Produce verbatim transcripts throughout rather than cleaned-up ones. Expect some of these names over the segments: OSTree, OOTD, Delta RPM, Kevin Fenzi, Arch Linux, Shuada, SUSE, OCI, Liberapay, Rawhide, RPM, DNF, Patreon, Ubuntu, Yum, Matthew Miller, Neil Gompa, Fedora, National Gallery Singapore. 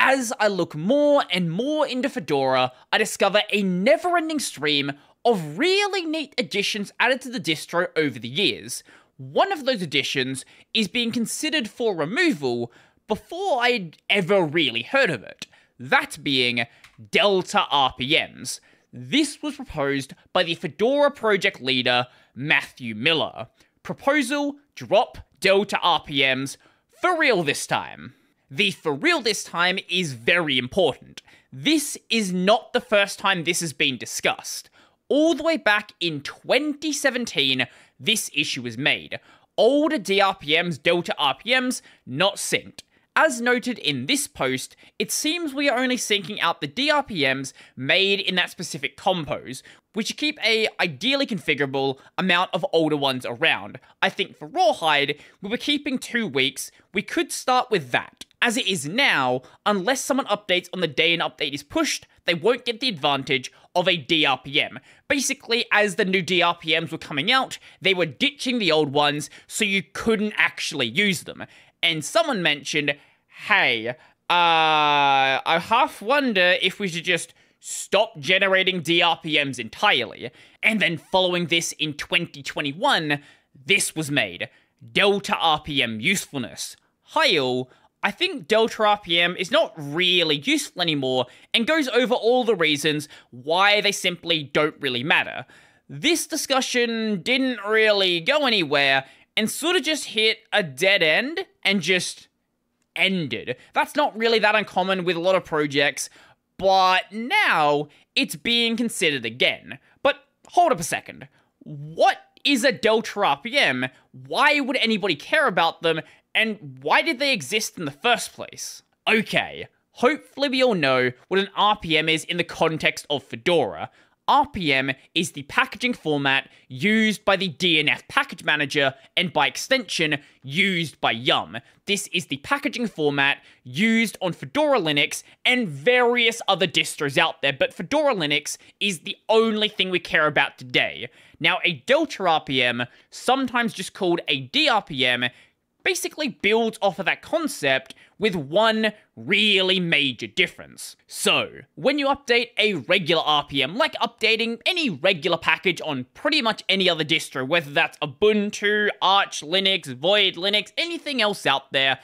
as I look more and more into Fedora, I discover a never-ending stream of really neat additions added to the distro over the years. One of those additions is being considered for removal before I'd ever really heard of it, that being Delta R P Ms. This was proposed by the Fedora project leader, Matthew Miller. Proposal, drop Delta R P Ms for real this time. The for real this time is very important. This is not the first time this has been discussed. All the way back in twenty seventeen, this issue was made. Older D R P Ms, Delta R P Ms, not synced. As noted in this post, it seems we are only syncing out the D R P Ms made in that specific compose, which keep a ideally configurable amount of older ones around. I think for Rawhide, we were keeping two weeks, we could start with that. As it is now, unless someone updates on the day an update is pushed, they won't get the advantage of a D R P M. Basically, as the new D R P Ms were coming out, they were ditching the old ones, so you couldn't actually use them. And someone mentioned, hey, uh, I half wonder if we should just stop generating D R P Ms entirely. And then following this in twenty twenty-one, this was made. Delta R P M usefulness. Heil, I think Delta R P M is not really useful anymore and goes over all the reasons why they simply don't really matter. This discussion didn't really go anywhere and sort of just hit a dead end and just ended. That's not really that uncommon with a lot of projects, but now it's being considered again. But hold up a second. What is a Delta R P M? Why would anybody care about them? And why did they exist in the first place? Okay, hopefully we all know what an R P M is in the context of Fedora. R P M is the packaging format used by the D N F package manager and, by extension, used by Yum. This is the packaging format used on Fedora Linux and various other distros out there, but Fedora Linux is the only thing we care about today. Now, a Delta R P M, sometimes just called a D R P M, basically builds off of that concept with one really major difference. So, when you update a regular R P M, like updating any regular package on pretty much any other distro, whether that's Ubuntu, Arch Linux, Void Linux, anything else out there,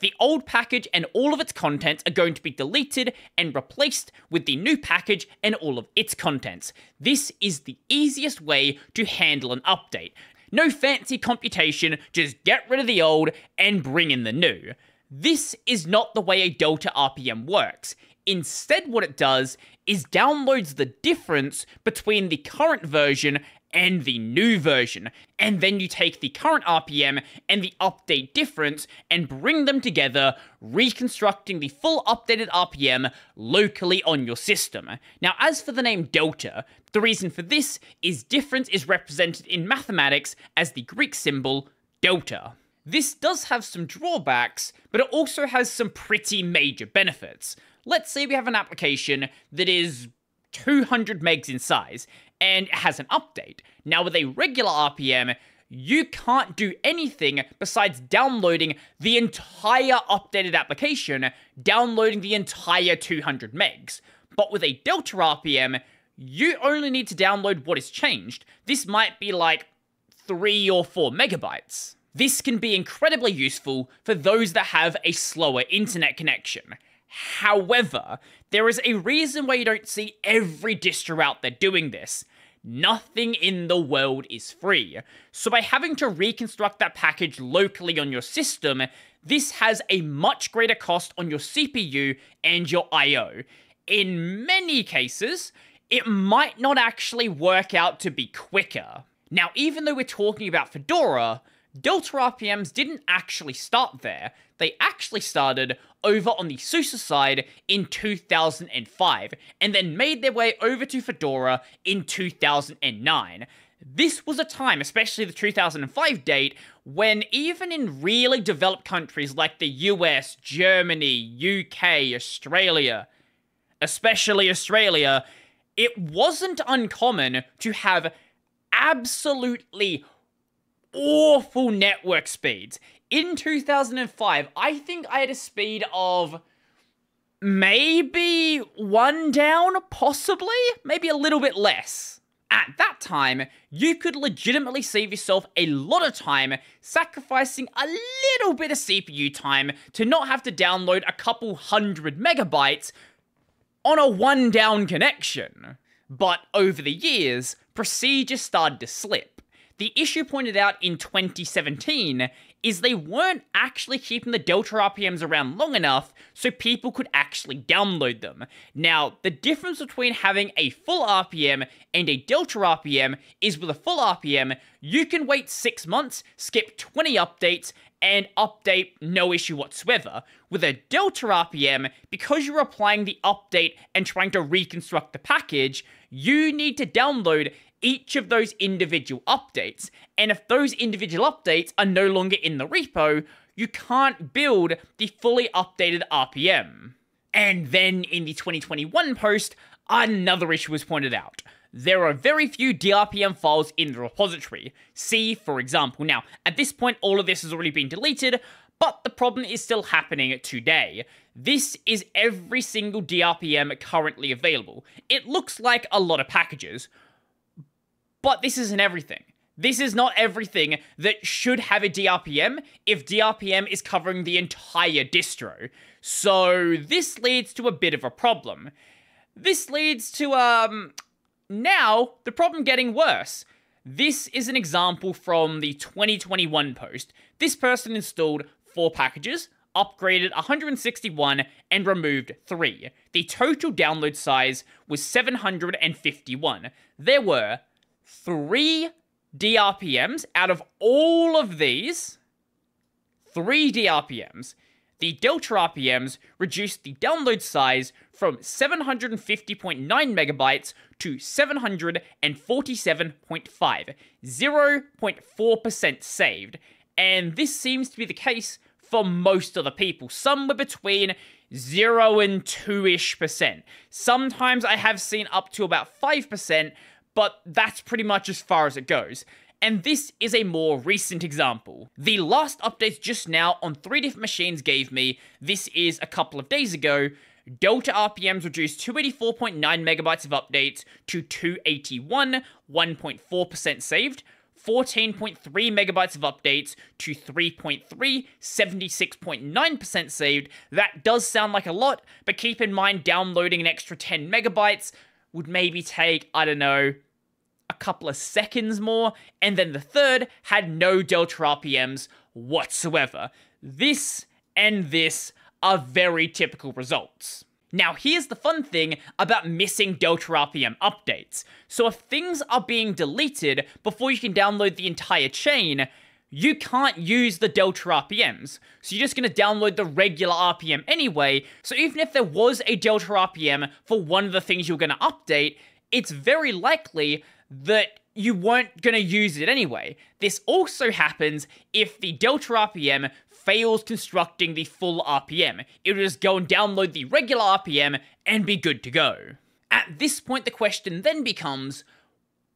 the old package and all of its contents are going to be deleted and replaced with the new package and all of its contents. This is the easiest way to handle an update. No fancy computation, just get rid of the old and bring in the new. This is not the way a Delta R P M works. Instead, what it does is downloads the difference between the current version and the new version, and then you take the current R P M and the update difference and bring them together, reconstructing the full updated R P M locally on your system. Now, as for the name Delta, the reason for this is difference is represented in mathematics as the Greek symbol delta. This does have some drawbacks, but it also has some pretty major benefits. Let's say we have an application that is two hundred megs in size, and it has an update. Now, with a regular R P M, you can't do anything besides downloading the entire updated application, downloading the entire two hundred megs. But with a Delta R P M, you only need to download what is changed. This might be like three or four megabytes. This can be incredibly useful for those that have a slower internet connection. However, there is a reason why you don't see every distro out there doing this. Nothing in the world is free. So by having to reconstruct that package locally on your system, this has a much greater cost on your C P U and your I O. In many cases, it might not actually work out to be quicker. Now, even though we're talking about Fedora, Delta R P Ms didn't actually start there. They actually started over on the SUSE side in two thousand five, and then made their way over to Fedora in two thousand nine. This was a time, especially the two thousand five date, when even in really developed countries like the U S, Germany, U K, Australia, especially Australia, it wasn't uncommon to have absolutely awful network speeds. In two thousand five, I think I had a speed of maybe one down, possibly? Maybe a little bit less. At that time, you could legitimately save yourself a lot of time sacrificing a little bit of C P U time to not have to download a couple hundred megabytes on a one-down connection. But over the years, procedures started to slip. The issue pointed out in twenty seventeen is they weren't actually keeping the Delta R P Ms around long enough so people could actually download them. Now, the difference between having a full R P M and a Delta R P M is with a full R P M, you can wait six months, skip twenty updates, and update no issue whatsoever. With a Delta R P M, because you're applying the update and trying to reconstruct the package, you need to download each of those individual updates, and if those individual updates are no longer in the repo, you can't build the fully updated R P M. And then in the twenty twenty-one post, another issue was pointed out. There are very few D R P M files in the repository. See, for example. Now, at this point, all of this has already been deleted, but the problem is still happening today. This is every single D R P M currently available. It looks like a lot of packages, but this isn't everything. This is not everything that should have a D R P M if D R P M is covering the entire distro. So this leads to a bit of a problem. This leads to, um, now the problem getting worse. This is an example from the twenty twenty-one post. This person installed four packages, upgraded one hundred sixty-one, and removed three. The total download size was seven hundred fifty-one. There were three D R P Ms out of all of these. Three D R P Ms. The Delta R P Ms reduced the download size from seven hundred fifty point nine megabytes to seven hundred forty-seven point five, zero point four percent saved. And this seems to be the case for most of the people, somewhere between zero and two-ish percent. Sometimes I have seen up to about five percent, but that's pretty much as far as it goes. And this is a more recent example. The last updates just now on three different machines gave me, this is a couple of days ago, Delta R P Ms reduced two hundred eighty-four point nine megabytes of updates to two hundred eighty-one, one point four percent saved, fourteen point three megabytes of updates to three point three, seventy-six point nine percent saved. That does sound like a lot, but keep in mind downloading an extra ten megabytes would maybe take, I don't know, a couple of seconds more, and then the third had no Delta R P Ms whatsoever. This and this are very typical results. Now, here's the fun thing about missing Delta R P M updates. So if things are being deleted before you can download the entire chain, you can't use the Delta R P Ms, so you're just going to download the regular R P M anyway, so even if there was a Delta R P M for one of the things you're going to update, it's very likely that you weren't going to use it anyway. This also happens if the Delta R P M fails constructing the full R P M. It'll just go and download the regular R P M and be good to go. At this point, the question then becomes,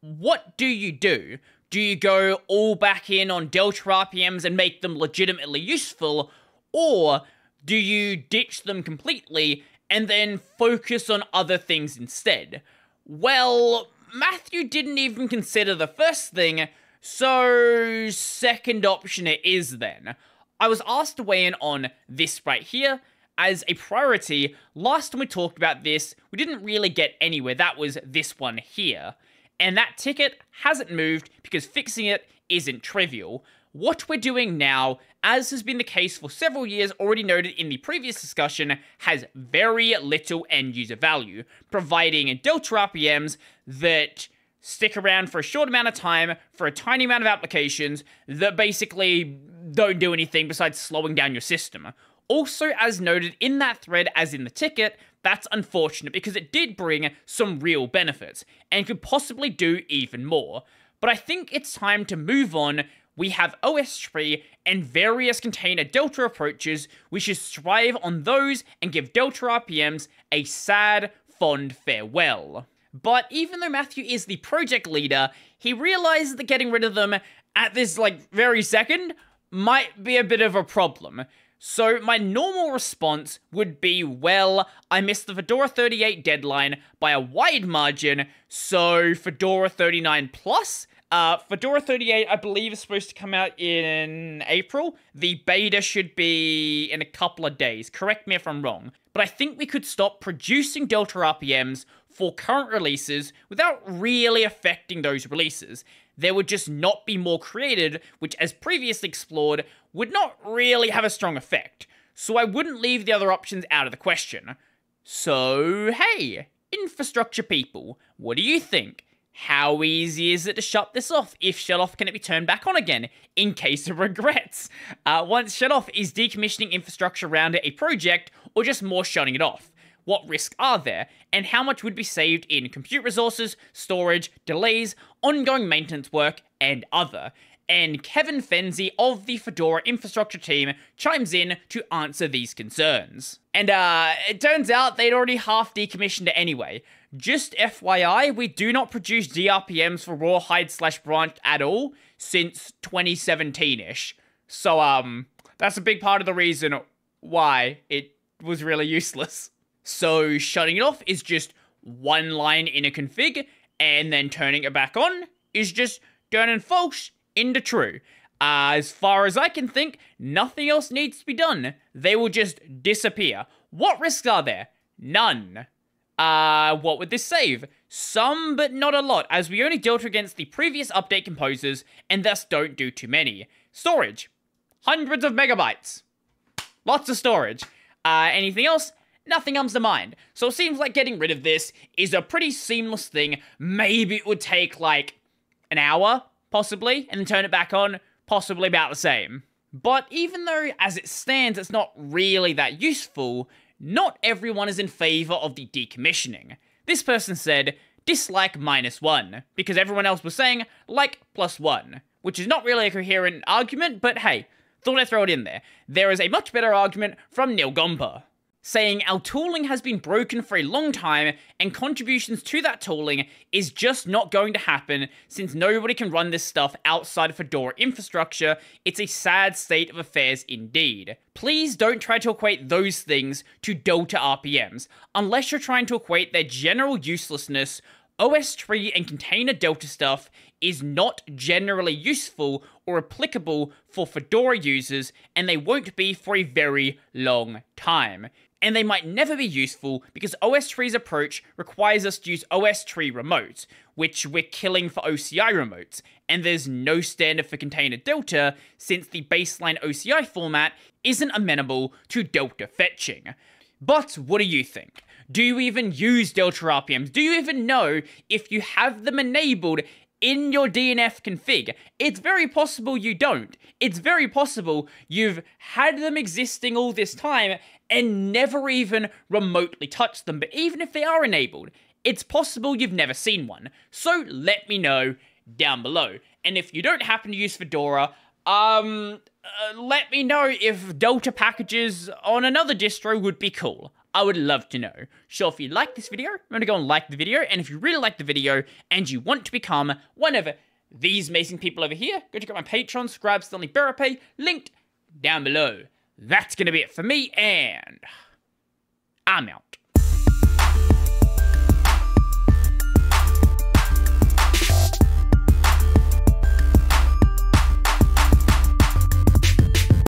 what do you do? Do you go all back in on Delta R P Ms and make them legitimately useful, or do you ditch them completely and then focus on other things instead? Well, Matthew didn't even consider the first thing, so second option it is then. I was asked to weigh in on this right here as a priority. Last time we talked about this, we didn't really get anywhere. That was this one here. And that ticket hasn't moved because fixing it isn't trivial. What we're doing now, as has been the case for several years, already noted in the previous discussion, has very little end user value, providing Delta R P Ms that stick around for a short amount of time, for a tiny amount of applications, that basically don't do anything besides slowing down your system. Also, as noted in that thread, as in the ticket, that's unfortunate because it did bring some real benefits and could possibly do even more. But I think it's time to move on. We have OSTree and various container Delta approaches. We should strive on those and give Delta R P Ms a sad, fond farewell. But even though Matthew is the project leader, he realizes that getting rid of them at this, like, very second might be a bit of a problem. So my normal response would be, well, I missed the Fedora thirty-eight deadline by a wide margin, so Fedora thirty-nine plus. Uh, Fedora thirty-eight, I believe, is supposed to come out in April. The beta should be in a couple of days. Correct me if I'm wrong. But I think we could stop producing Delta R P Ms for current releases without really affecting those releases. There would just not be more created, which, as previously explored, would not really have a strong effect. So I wouldn't leave the other options out of the question. So, hey, infrastructure people, what do you think? How easy is it to shut this off? If shut off, can it be turned back on again in case of regrets? Uh, once shut off, is decommissioning infrastructure around a project or just more shutting it off? What risks are there? And how much would be saved in compute resources, storage, delays, ongoing maintenance work, and other? And Kevin Fenzi of the Fedora infrastructure team chimes in to answer these concerns. And uh, it turns out they'd already half decommissioned it anyway. Just F Y I, we do not produce D R P Ms for Rawhide slash branch at all since twenty seventeen-ish. So, um, that's a big part of the reason why it was really useless. So, shutting it off is just one line in a config, and then turning it back on is just turning false into true. Uh, as far as I can think, nothing else needs to be done. They will just disappear. What risks are there? None. Uh, what would this save? Some, but not a lot, as we only dealt against the previous update composers, and thus don't do too many. Storage. Hundreds of megabytes. Lots of storage. Uh, anything else? Nothing comes to mind. So it seems like getting rid of this is a pretty seamless thing. Maybe it would take, like, an hour, possibly, and then turn it back on, possibly about the same. But even though, as it stands, it's not really that useful, not everyone is in favor of the decommissioning. This person said, dislike minus one, because everyone else was saying, like plus one, which is not really a coherent argument, but hey, thought I'd throw it in there. There is a much better argument from Neil Gompa, saying our tooling has been broken for a long time, and contributions to that tooling is just not going to happen since nobody can run this stuff outside of Fedora infrastructure. It's a sad state of affairs indeed. Please don't try to equate those things to Delta R P Ms, unless you're trying to equate their general uselessness. OSTree and container Delta stuff is not generally useful or applicable for Fedora users, and they won't be for a very long time. And they might never be useful because OSTree's approach requires us to use OSTree remotes, which we're killing for O C I remotes, and there's no standard for container Delta since the baseline O C I format isn't amenable to Delta fetching. But what do you think? Do you even use Delta R P Ms? Do you even know if you have them enabled in your D N F config? It's very possible you don't. It's very possible you've had them existing all this time and never even remotely touched them. But even if they are enabled, it's possible you've never seen one. So let me know down below. And if you don't happen to use Fedora, um, uh, let me know if Delta packages on another distro would be cool. I would love to know. So if you like this video, remember to go and like the video. And if you really like the video and you want to become one of these amazing people over here, go check out my Patreon, subscribe, Stanley Berapay, linked down below. That's going to be it for me, and I'm out.